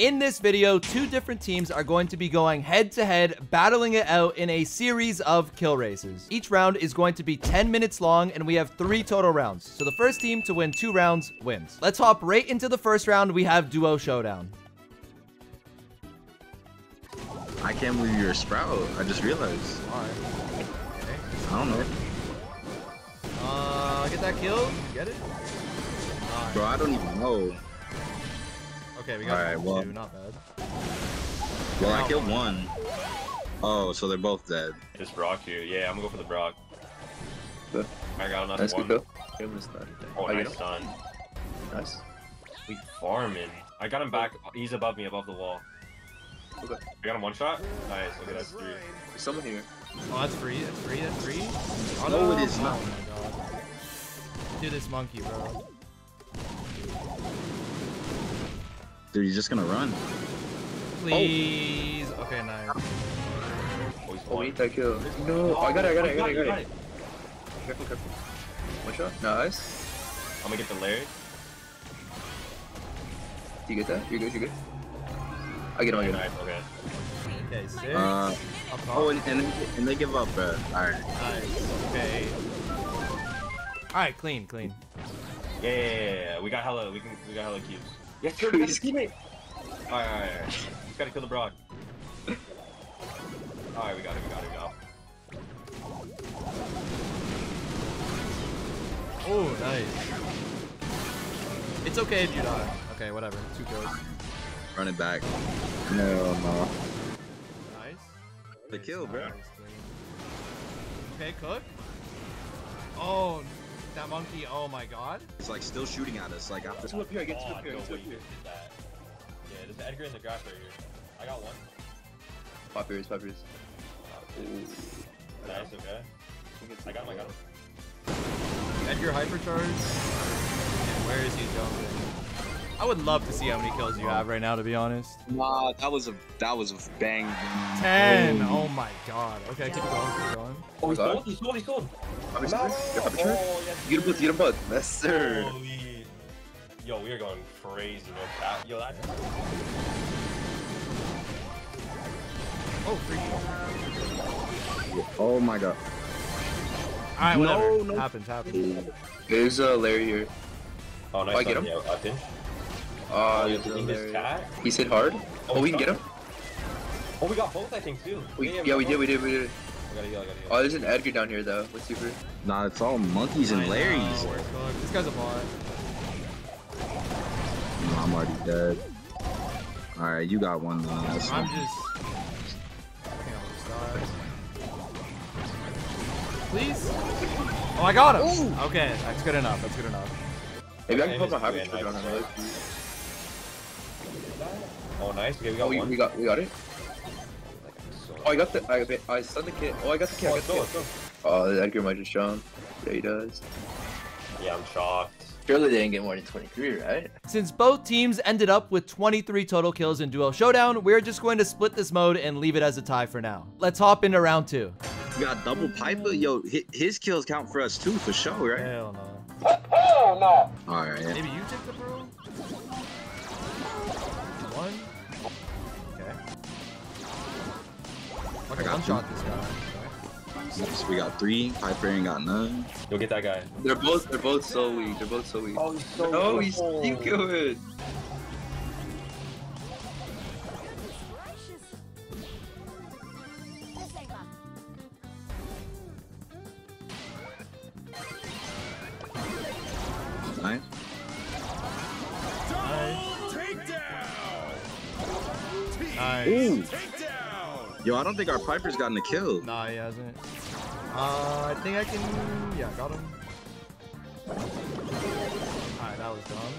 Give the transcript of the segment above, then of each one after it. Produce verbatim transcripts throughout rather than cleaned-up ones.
In this video, two different teams are going to be going head-to-head, battling it out in a series of kill races. Each round is going to be ten minutes long, and we have three total rounds. So the first team to win two rounds wins. Let's hop right into the first round. We have Duo Showdown. I can't believe you're a Sprout. I just realized. All right. Okay. I don't know. Uh, get that kill? Get it? All right. Bro, I don't even know. Okay, we got all right, two, well, not bad. Well, I killed one. Oh, so they're both dead. It's Brock here. Yeah, I'm gonna go for the Brock. Good. I got another nice one. Go. Oh, I nice stun. Nice. We farming. I got him back. He's above me, above the wall. Okay. We got him one shot? Nice, okay, that's three. There's someone here. Oh, that's free, that's free, that's free. Oh, no, no, it is not. Oh my god. Dude, this monkey, bro. Dude, he's just gonna run. Please. Oh. Okay, nice. Oh, eat that kill. No, oh, I got it, I got it, I got it, I got it. Careful, careful. One shot. Nice. I'm gonna get the Larry. Do you get that? You're good, you're good. I get him, I get him. Okay. Okay, six. Uh, oh, and, and, and they give up, bro. Alright. Nice. Okay. Alright, clean, clean. Yeah, yeah, yeah, yeah. We got hella, we, can, we got hella cubes. Yes, sir, we got his teammate! Alright, alright, alright. Just gotta kill the Brock. Alright, we got it, we got it, we got it. Oh, nice. It's okay if you die. Okay, whatever. Two kills. Run it back. No, no. Nice. The kill, nice, bro. Nice, okay, Cook. Oh, that monkey, oh my god. He's like still shooting at us. Like, after two up here, I get two up here. No way you did that. Yeah, there's the Edgar and the Graf right here. I got one. Poppers, poppers. Nice, okay. I got him, I got him. Edgar hypercharge. And where is he jumping? I would love to see how many kills you have right now, to be honest. Nah, that was a that was a bang. Ten! Oh, oh my god. Okay, keep going, keep going. Oh, he's cold, he's cold, he's cold. No. Oh, yes, you put, you put. Yes, sir. Holy. Yo, we are going crazy. No cap. Yo, that's. Oh, freaking. Oh my god. All right, whatever. No, no. Happens, happens. There's a uh, Larry here. Oh, nice. Oh, I get him. Yeah, I think. Uh, oh, think this cat? He's hit hard. Oh, oh we can get him. Oh, we got both, I think, too. We, yeah, yeah, yeah we, we did, we did, we did. I gotta heal, I gotta heal. Oh, there's an Edgar down here though. What's super? Nah, it's all monkeys and Larrys. This guy's a bot. No, I'm already dead. Alright, you got one though. I'm just. I think I'll just die. Please? Oh, I got him! Ooh. Okay, that's good enough. That's good enough. Maybe I can put my hyper charge on another. Oh, nice. Okay, we got oh, we, one. We got, we got it. Oh, I got the. I, I stunned the kid. Oh, I got the kid. Oh, I got the kid. Oh, that Edgar might just jump. Yeah, he does. Yeah, I'm shocked. Surely they didn't get more than twenty-three, right? Since both teams ended up with twenty-three total kills in Duo Showdown, we're just going to split this mode and leave it as a tie for now. Let's hop into round two. We got double Piper. Yo, his kills count for us too, for sure, right? Hell no. Hell no. All right. Maybe you take the bro. One. I got one-shot this guy. Nice. We got three. Piper ain't got none. Go get that guy. They're both. They're both so weak. They're both so weak. Oh, he's so no, he's too good. Nice. Nice. Ooh. Yo, I don't think our Piper's gotten a kill. Nah, he hasn't. Uh, I think I can... Yeah, got him. Alright, that was dumb.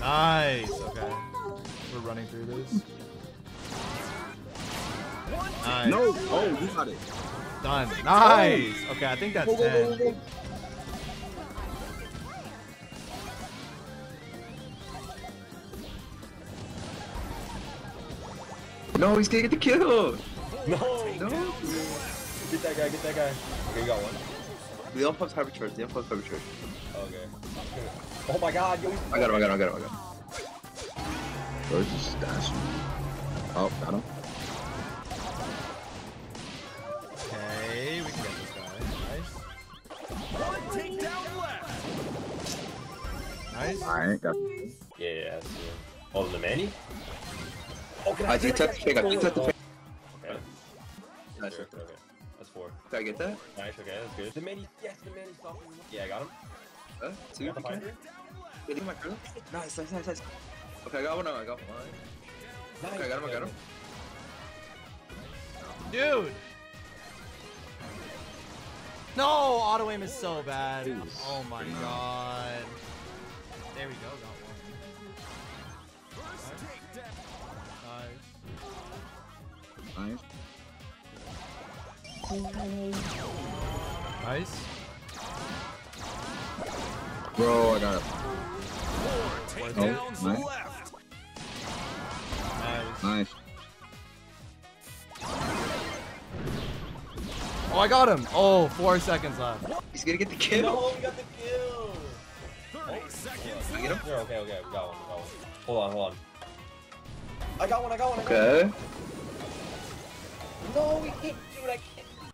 Nice! Okay. We're running through this. Nice. No! Oh, you got it. Done. Nice! Okay, I think that's ten. No, he's gonna get the kill! No! No! Get that guy, get that guy. Okay, you got one. The Elf Puff's hypercharge, the Elf Puff's hypercharge. Okay. Oh my god, yo! I got him, I got him, I got him, I got him. Or just dash. Oh, got him. Okay, we can get this guy. Nice. One takedown left. Nice. Alright, got him. Yeah, yeah, that's it. Hold the many. Okay, I did touch the pick. I did touch the pick. Okay. Nice. Sure. Okay. That's four. Did I get that? Nice, okay, that's good. The many, yes, the many stopped. Yeah, I got him. Uh, two. Got the fighter. Did he my crew? Nice, nice, nice, nice. Okay, I got one, I got one. Nice. Okay, I got him, I got him. Dude! No! Auto aim is so bad. Jeez. Oh my no. god. There we go, got one. Nice. Nice. Nice. Bro, I got it. Four takedowns oh, left. Nice. Nice. Oh, I got him. Oh, four seconds left. He's gonna get the kill. No, we got the kill. thirty oh, seconds. I get him? Okay, okay, we got one, we got one. Hold on, hold on. I got one, I got one. I got okay. One. No, we can't do it. I can't.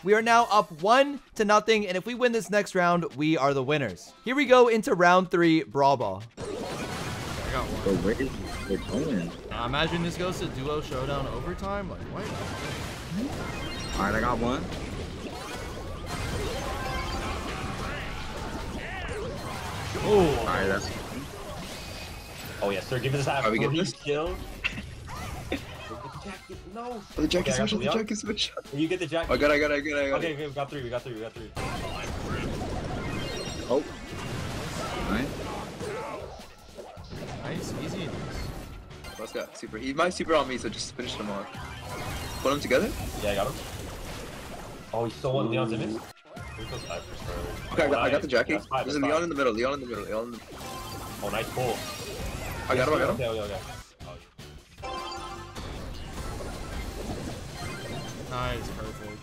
We are now up one to nothing, and if we win this next round, we are the winners. Here we go into round three, Brawl Ball. I got one. So where is they're going? I imagine this goes to duo showdown overtime. Like what? All right, I got one. Oh. All right, that's. Oh yes, sir. Give us half. Are we getting this kill? Jacket. No. Oh, the jacket okay, switch. The jacket switch. You get the jacket. I got. I got. I got. I got. Okay, okay, we got three. We got three. We got three. Oh. Nice. Nice, easy. Let's go. Super. He might super on me, so just finish them off. Put them together. Yeah, I got him. Oh, he's still on Leon's image. Okay, I got, I got the jacket. Yeah, there's a Leon in the middle. Leon in the middle. Leon in the middle. Oh, nice pull. I got him. I got him. Okay, okay, okay. Nice, perfect.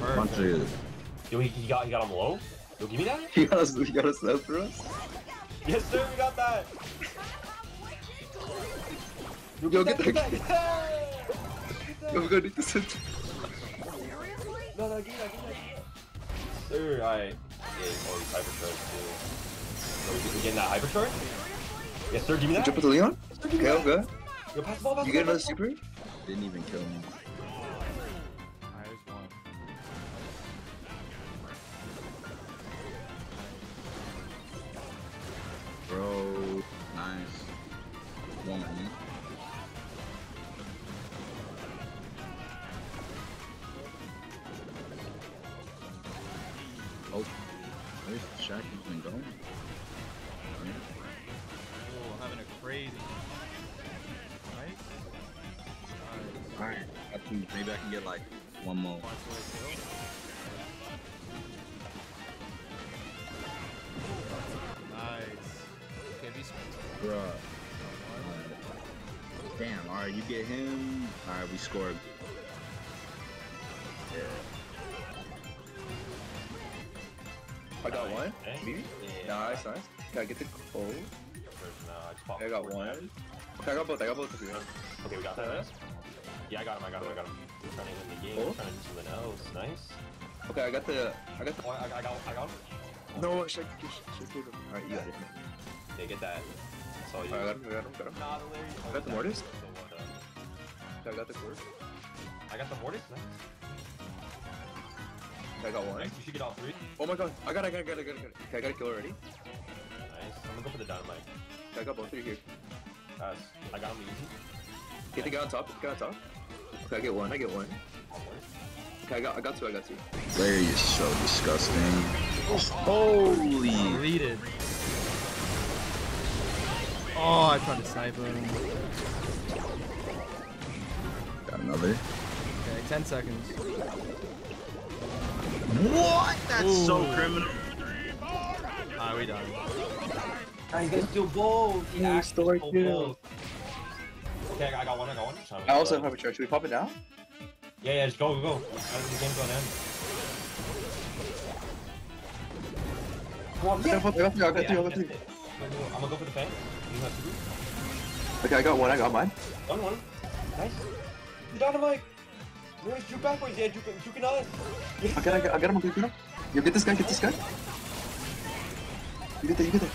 Perfect. Yo, he, he got, he got him low? Yo, give me that? He got us, he got us low for us? Yes, sir, we got that! Yo, yo, get, get that, that, get that! Yo, we're gonna need this hit. No, no, give me that, give me that. Sir, alright. Yeah, oh, he's hypercharged, too. Yo, we getting that hypercharge? Yes, sir, give me that! Did you jump with Leon? Yes, okay, I'll go. Yo, pass the ball, pass you the ball, get another super? Didn't even kill me. Bro, nice. One, man. Oh, where's the Shaq even going? Oh, having a crazy. Right? Alright, I think maybe I can get like one more. Bruh. Alright. Damn, alright, you get him. Alright, we scored. Yeah. I got nice. One? Me? Yeah. Nice, nice. Can I get the gold? No, I, I got one. Nice. Okay, I got both, I got both. Okay, we got that. Yeah, I got him, I got him, I got him. We're trying to win the game, oh. We're trying to do something else. Nice. Okay, I got the... I got the... Oh, I, I got I got him. Oh. No, shake, shake, shake. Alright, you got it. Yeah, get that. Oh, I got him, I got him, I got him. I got the mortise. I got the cord. I got the mortise, nice. I got one. Nice, you should get all three. Oh my god, I got it, I got it, I got it, I got it. Okay, I got a kill already. Nice, I'm gonna go for the dynamite. Okay, I got both three here. Uh, I got him easy. Get the guy on top, get the guy on top. Okay, I get one, I get one. Okay, I got, I got two, I got two. Larry is so disgusting. Holy! Deleted. Oh, I tried to sniper him. Got another. Okay, ten seconds. What? That's ooh. So criminal. Alright, we done. I got two balls. He actually stole balls. Okay, I got one, I got one. I also have a charge. Should we pop it now? Yeah, yeah, just go, go, go. The game's on end. Come on, I got two, I got two, I got two. I'm gonna go for the fan. You have to do. Okay, I got one, I got mine. One, one. Nice. Get out of my... No, he's juke backwards, yeah, juke, juke in us. Yes. Okay, I got, I got him, I got him. You get this guy, get this guy. You get that, you get that.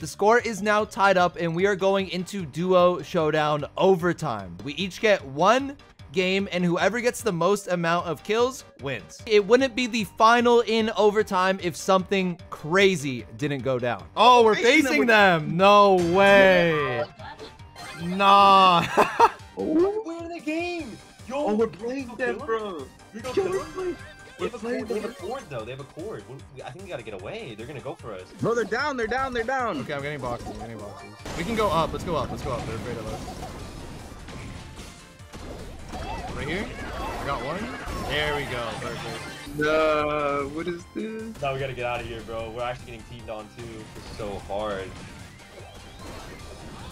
The score is now tied up, and we are going into Duo Showdown Overtime. We each get one game, and whoever gets the most amount of kills wins. It wouldn't be the final in overtime if something crazy didn't go down. Oh, we're facing them. No way. Nah. Oh, we're in the game. Yo, oh, we're playing them, bro. Yo, we're playing. They have, cord, they have a cord, though. They have a cord. I think we gotta get away. They're gonna go for us. No, they're down. They're down. They're down. Okay, I'm getting boxes. I'm getting boxes. We can go up. Let's go up. Let's go up. They're afraid of us. Right here. I got one. There we go. Perfect. No, what is this? No, we gotta get out of here, bro. We're actually getting teamed on too. It's so hard.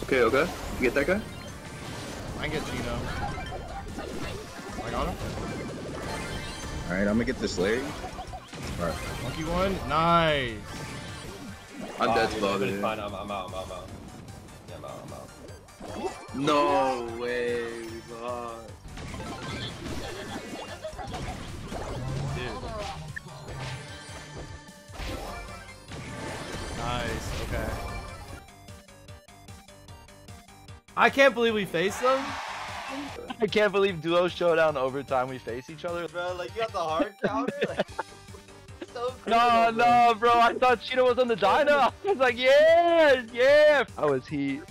Okay, okay. You get that guy? I can get Chino. I got him. All right, I'm gonna get this Larry. All right. Monkey one, nice. I'm oh, dead low, dude. Fine, I'm, I'm out, I'm out, I'm out. Yeah, I'm out, I'm out. No way, we lost. Dude. Nice, okay. I can't believe we faced them. I can't believe Duo Showdown Overtime we face each other. Bro, like, you got the hard counter? Like, so crazy. No, no, bro, I thought Chino was on the dyno. I was like, yeah, yeah. I was heat.